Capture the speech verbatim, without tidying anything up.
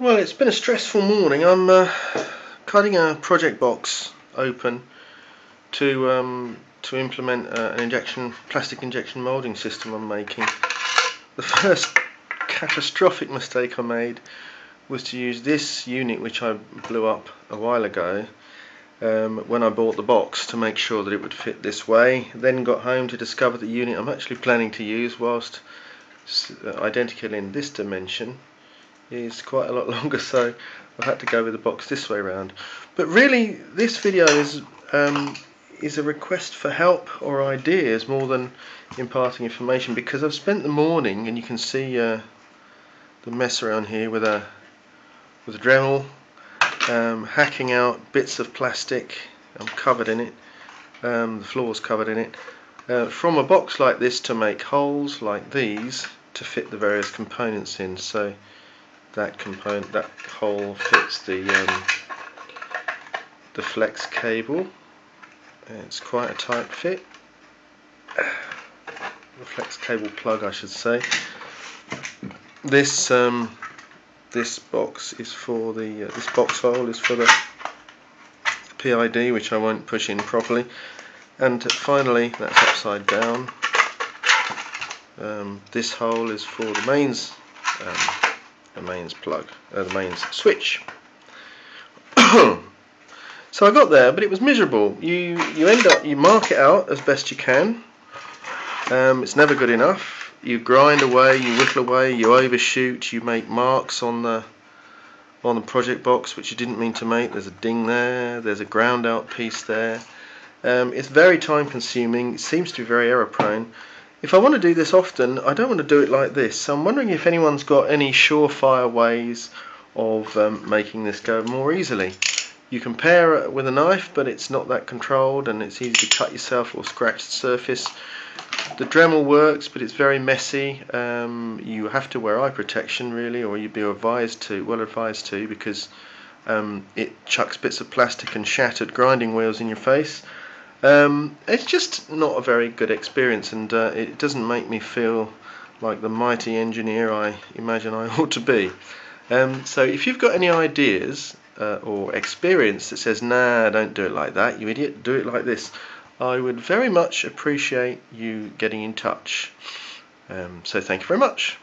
Well, it's been a stressful morning. I'm uh, cutting a project box open to um, to implement uh, an injection plastic injection moulding system I'm making. The first catastrophic mistake I made was to use this unit, which I blew up a while ago um, when I bought the box, to make sure that it would fit this way. Then got home to discover the unit I'm actually planning to use, whilst identical in this dimension, is quite a lot longer, so I've had to go with the box this way round. But really, this video is um, is a request for help or ideas more than imparting information, because I've spent the morning, and you can see uh, the mess around here with a with a Dremel, um, hacking out bits of plastic. I'm covered in it. Um, the floor's covered in it. Uh, from a box like this, to make holes like these to fit the various components in. So that component, that hole, fits the um, the flex cable. It's quite a tight fit. The flex cable plug, I should say. This um, this box is for the uh, this box hole is for the P I D, which I won't push in properly. And finally, that's upside down. Um, this hole is for the mains. Um, the mains plug, uh, the mains switch. So I got there, but it was miserable. You you end up, you mark it out as best you can. Um, it's never good enough. You grind away, you whittle away, you overshoot, you make marks on the on the project box which you didn't mean to make. There's a ding there, there's a ground out piece there. Um, it's very time consuming, it seems to be very error prone. If I want to do this often, I don't want to do it like this. So I'm wondering if anyone's got any surefire ways of um, making this go more easily. You can pair it with a knife, but it's not that controlled, and it's easy to cut yourself or scratch the surface. The Dremel works, but it's very messy. Um, you have to wear eye protection, really, or you'd be advised to, well advised to, because um, it chucks bits of plastic and shattered grinding wheels in your face. Um, it's just not a very good experience, and uh, it doesn't make me feel like the mighty engineer I imagine I ought to be. Um, so if you've got any ideas uh, or experience that says, nah, don't do it like that, you idiot, do it like this, I would very much appreciate you getting in touch. Um, so thank you very much.